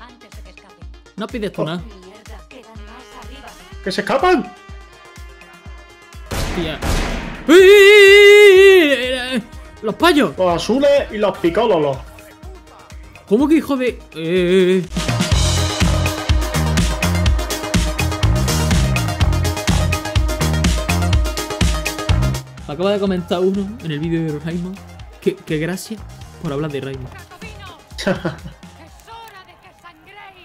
antes de que escapen. No pides tú nada. Mierda, quedan más arriba. ¡Que se escapan! Hostia. ¡Los payos! Los azules y los picólolos. ¿Cómo que hijo de...? Acaba de comentar uno en el vídeo de Raimon que gracias por hablar de Raimon.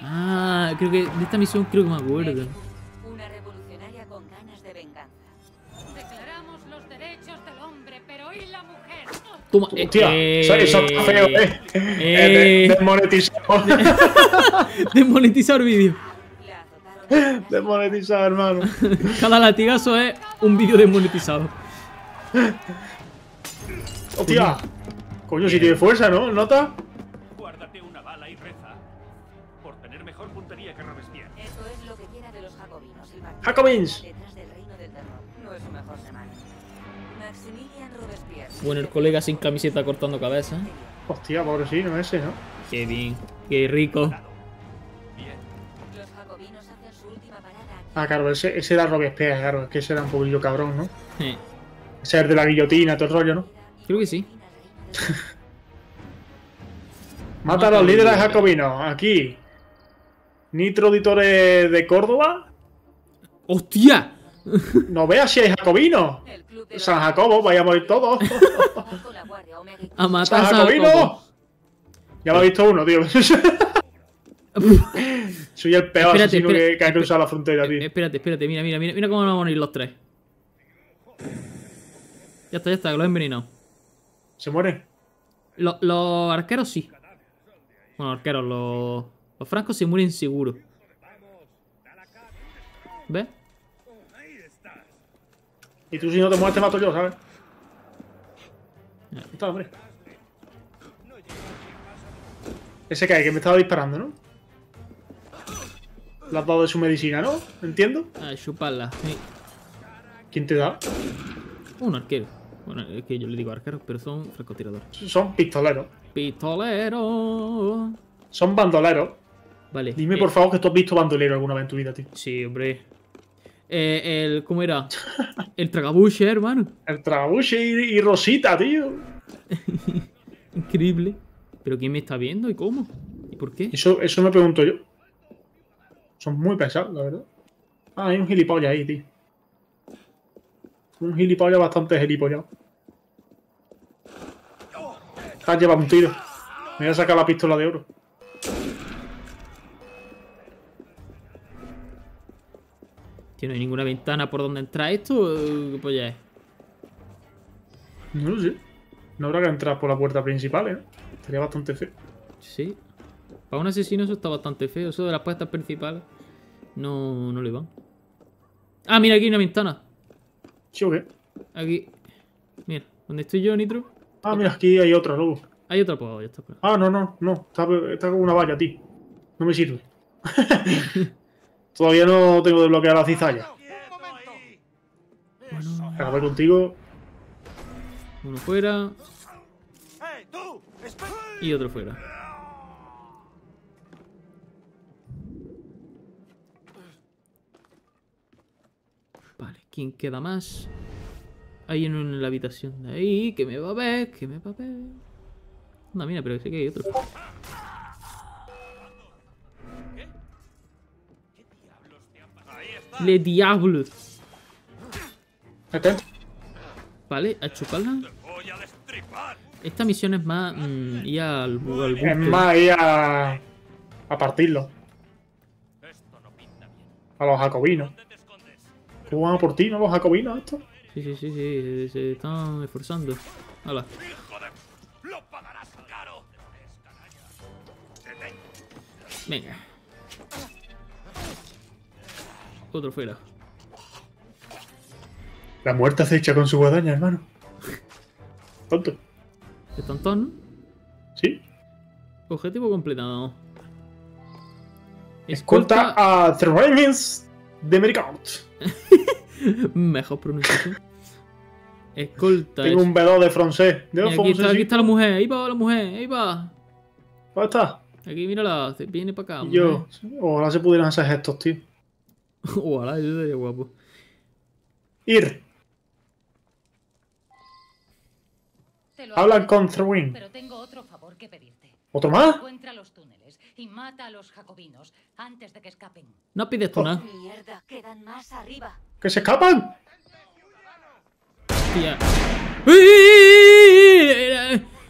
Ah, creo que de esta misión creo que me acuerdo. Una revolucionaria con ganas de venganza. Declaramos los derechos del hombre, pero ¿y la mujer? Toma, tía, eso está feo, desmonetizado. Desmonetizar vídeo. Desmonetizado, hermano. Cada latigazo es un vídeo desmonetizado. ¡Hostia! Coño, si tiene fuerza, ¿no? ¿Nota? Guárdate una bala y reza. Por tener mejor puntería que Robespierre. Eso es lo que quiera de los jacobinos. ¡Jacobins! Detrás del reino del terror. No es su mejor semana. Maximilian Robespierre. Bueno, el colega sin camiseta cortando cabeza. Hostia, pobrecino ese, ¿no? Qué bien. Qué rico. Bien. Los jacobinos hacen su última parada aquí. Ah, claro, ese era Robespierre, claro. Es que ese era un poquillo cabrón, ¿no? Sí. Ser de la guillotina, todo el rollo, ¿no? Creo que sí. Mata a los líderes jacobinos. Aquí. Nitro Auditores de Córdoba. ¡Hostia! No veas si hay jacobinos. San Jacobo, vaya a morir todos. A matar a San Jacobo. Ya lo ha visto uno, tío. Soy el peor asesino que ha cruzado la frontera, tío. Espérate, mira cómo van a morir los tres. Ya está, que lo he envenenado. ¿Se mueren? Los arqueros sí. Bueno, arqueros, los francos se mueren seguro. ¿Ves? Y tú si no te mueres te mato yo, ¿sabes? Ahí está, hombre. Ese cae, que me estaba disparando, ¿no? Le has dado de su medicina, ¿no? ¿Entiendo? Ah, chuparla, sí. ¿Quién te da? Un arquero. Bueno, es que yo le digo arqueros, pero son francotiradores. Son pistoleros. ¡Pistoleros! Son bandoleros. Vale. Dime, por favor, que tú has visto bandolero alguna vez en tu vida, tío. Sí, hombre. ¿Cómo era? El tragabuche, hermano. El tragabuche y Rosita, tío. Increíble. ¿Pero quién me está viendo y cómo? ¿Y por qué? Eso me pregunto yo. Son muy pesados, la verdad. Ah, hay un gilipollas ahí, tío. Un gilipollas bastante gilipollas. Te has llevado un tiro. Me voy a sacar la pistola de oro. Tío, no hay ninguna ventana por donde entrar esto. ¿Qué polla es? No lo sé. No habrá que entrar por la puerta principal, ¿eh? Estaría bastante feo. Sí. Para un asesino eso está bastante feo. Eso de las puertas principales no le van. Ah, mira, aquí hay una ventana. ¿Sí o qué? Aquí. Mira, ¿dónde estoy yo, Nitro? Ah, mira, aquí hay otra, loco. Hay otra, pues ya está. Ah, no. Está con una valla, tío. No me sirve. Todavía no tengo desbloqueada la cizalla. Bueno, acabé contigo. Uno fuera. Y otro fuera. ¿Quién queda más? Hay uno en la habitación de ahí, que me va a ver, No, mira, pero sé que hay otro. ¡Le diablos! Vale, a chuparla. Esta misión es más... ir al búnker. Es más, ir a partirlo. A los jacobinos. ¿Qué van a por ti, no? ¿Los jacobinos estos? Sí, se están esforzando. ¡Hala! Venga. Otro fuera. La muerte se echa con su guadaña, hermano. Tonto. ¿Están todos, no? Sí. Objetivo completado. Escolta a The Ravens de Mericaut. Mejor pronunciación. Escolta. Tengo un B2 de francés. Aquí está la mujer. Ahí va la mujer. Ahí va. ¿Dónde está? Aquí mira la hace, viene para acá. Yo, ojalá se pudieran hacer gestos, tío. Ojalá, yo sería guapo. Ir. Hablan con Throwing. Pero tengo otro favor que pedirte. ¿Otro más? Encuentra los túneles y mata a los jacobinos antes de que escapen. No pides tú nada. Mierda, quedan más arriba. ¡Que se escapan! Hostia.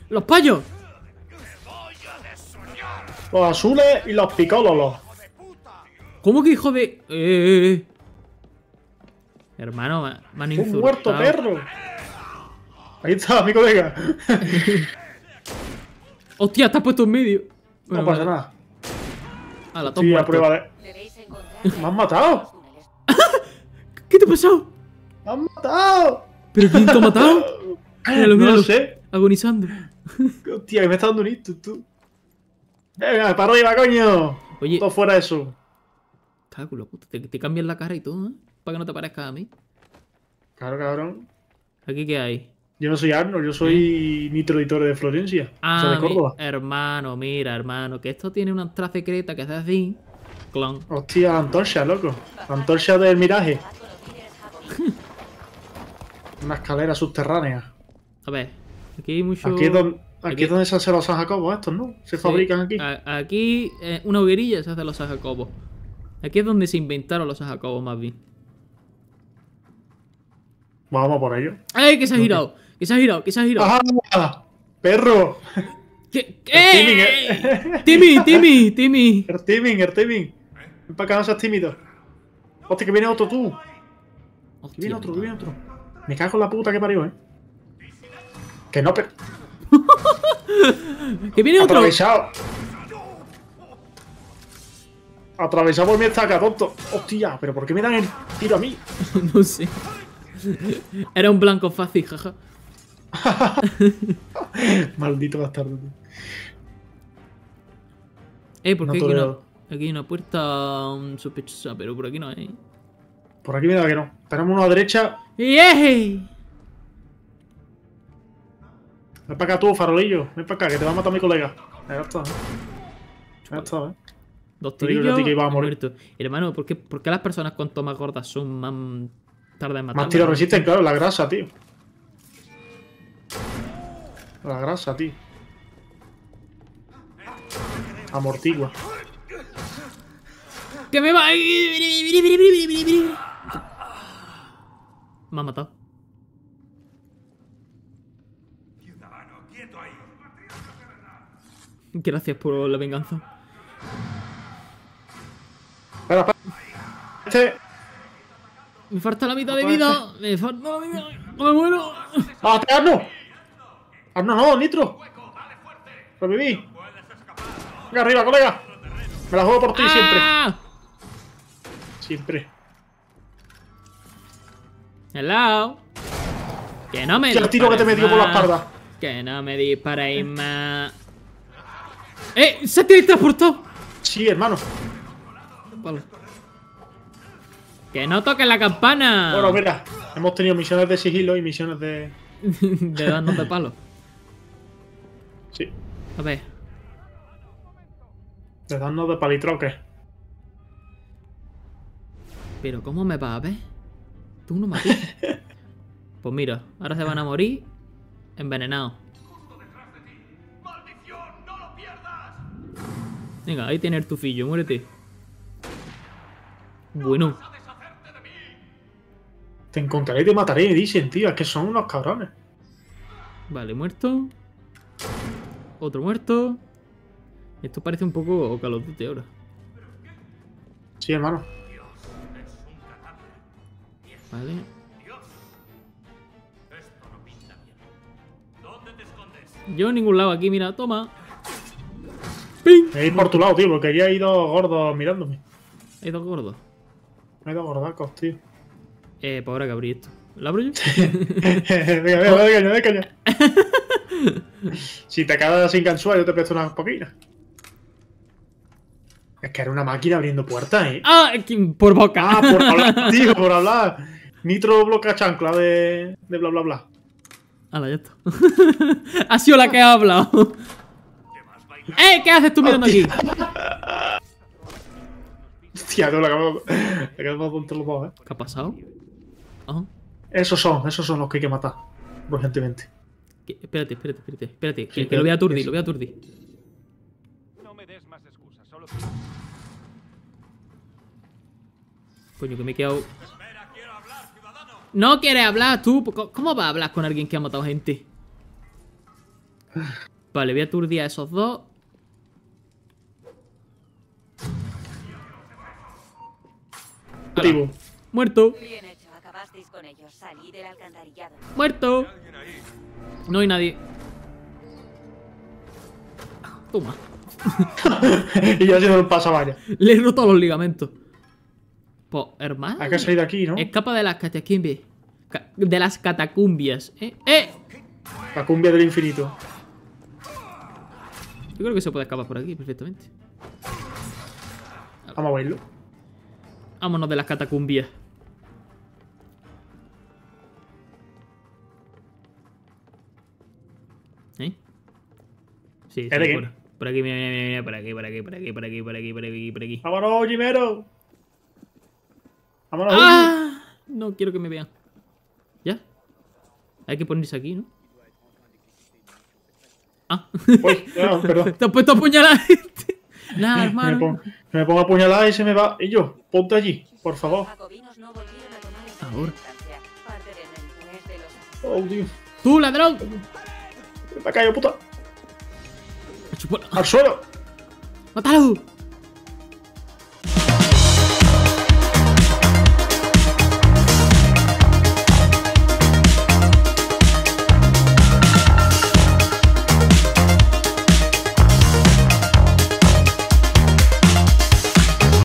¡Los payos! Los azules y los picólolos. ¿Cómo que hijo de...? Hermano, me han insultado. ¡Un muerto perro! Ahí está, mi colega. Hostia, estás puesto en medio. Bueno, no pasa nada. A la toma. ¡Me han matado! ¿Qué te ha pasado? ¡Me han matado! ¿Pero quién te ha matado? Míralo, míralo, no sé. Agonizando. Hostia, que me está dando un hito, tú. Venga, para arriba, coño. Oye, todo fuera eso. Cáculo, puta. Te cambian la cara y todo, ¿eh? Para que no te parezcas a mí. Claro, cabrón. ¿Aquí qué hay? Yo no soy Arno, yo soy Nitro Auditores de Florencia. Ah, o sea, de Córdoba. Hermano, mira, hermano. Que esto tiene una entrada secreta que hace así. Clon. Hostia, la antorcha, loco. La antorcha del miraje. Una escalera subterránea. A ver, aquí hay mucho... Aquí es donde se hacen los San Jacobos estos, ¿no? Se fabrican aquí. Aquí, una hoguerilla se hace los San Jacobos. Aquí es donde se inventaron los San Jacobos, más bien. Vamos por ello. ¡Ay, que se ha girado! ¡Que se ha girado! ¡Que se ha girado! ¡Ajá! ¡Perro! ¿Qué? ¡Timmy! ¡El timing! Ven para acá, no seas tímido. Hostia, que viene otro tú. Hostia, viene otro, Me cago en la puta que parió, ¿eh? Que no, pero... que viene otro. Atravesado. Atravesado por mi estaca, tonto. Hostia, pero ¿por qué me dan el tiro a mí? No sé. Era un blanco fácil, jaja. Maldito bastardo. Porque no aquí hay una puerta sospechosa, pero por aquí no hay. Por aquí me da que no. Tenemos una derecha. ¡Yey! Ven para acá tú, farolillo. Ven para acá, que te va a matar mi colega. Ya está, ya está, Dos tirillos y iba a morir. Hermano, ¿por qué las personas cuanto más gordas son más tarde en matar? Más tiros resisten, claro, la grasa, tío. La grasa, tío. Amortigua. ¡Que me va! Me ha matado. Gracias por la venganza. Espera, espera. Me falta la mitad de vida. Me falta la mitad. ¡No me muero! ¡Ah, Arno! ¡Arno, no! ¡Nitro! ¡Reviví! ¡Venga arriba, colega! Me la juego por ti siempre. ¡Hello! ¡Que no me disparéis! ¡El tiro que te metió por la espalda! ¡Que no me disparéis más! ¡Se ha teletransportado! Sí, hermano. Vale. ¡Que no toques la campana! Bueno, mira, hemos tenido misiones de sigilo y misiones de... de darnos de palo. Sí. A ver. De darnos de palitroque. Pero ¿cómo me vas a ver? Tú no me matas. Pues mira, ahora se van a morir envenenados. Venga, ahí tiene el tufillo, muérete. Bueno. Te encontraré y te mataré, dicen, tío. Es que son unos cabrones. Vale, muerto. Otro muerto. Esto parece un poco Call of Duty ahora. Sí, hermano. Vale. Yo en ningún lado aquí, mira, toma. He por tu lado, tío, porque aquí hay dos gordos mirándome. ¿Hay dos gordos? Hay dos gordacos, tío. Pues ahora que abrí esto. ¿Lo abro yo? venga, Si te acabas sin cansúa, yo te presto unas poquitas. Es que era una máquina abriendo puertas, ¿eh? ¡Ah! Por boca. Ah, por hablar, tío, por hablar. Nitro bloca chancla de bla bla bla. Hala, ya está. Ha sido la que ha hablado. ¡Eh! ¿Qué haces tú mirando aquí? Hostia, no, la acabamos entre los dos, ¿eh? ¿Qué ha pasado? Ajá. Esos son los que hay que matar, urgentemente. ¿Qué? Espérate, sí, que lo voy a aturdir, No me des más excusas, solo... Coño, que me he quedado... Espera, quiero hablar, ciudadano. No quieres hablar tú, ¿cómo vas a hablar con alguien que ha matado gente? Vale, voy a aturdir a esos dos. Muerto. Bien hecho, acabasteis con ellos. Salí del alcantarillado. Muerto. No hay nadie. Toma. Y yo haciendo el pasavalla. Le he roto los ligamentos. Pues, hermano. Hay que salir de aquí, ¿no? Escapa de las catacumbias. De las catacumbias. La cumbia del infinito. Yo creo que se puede escapar por aquí perfectamente. Vamos a verlo. Vámonos de las catacumbias. ¿Eh? Sí, por aquí, mira, por aquí. ¡Vámonos, Jimero! ¡Vámonos! ¡Ah! No quiero que me vean. ¿Ya? Hay que ponerse aquí, ¿no? Ah. Uy, no, perdón. Te has puesto a apuñalar a este. Nada, hermano. Me pongo a apuñalar y se me va. Y yo, ponte allí, por favor. Ahora. Oh, Dios. ¡Tú, ladrón! ¡Ven para acá, yo puta! ¡Al suelo! ¡Mátalo!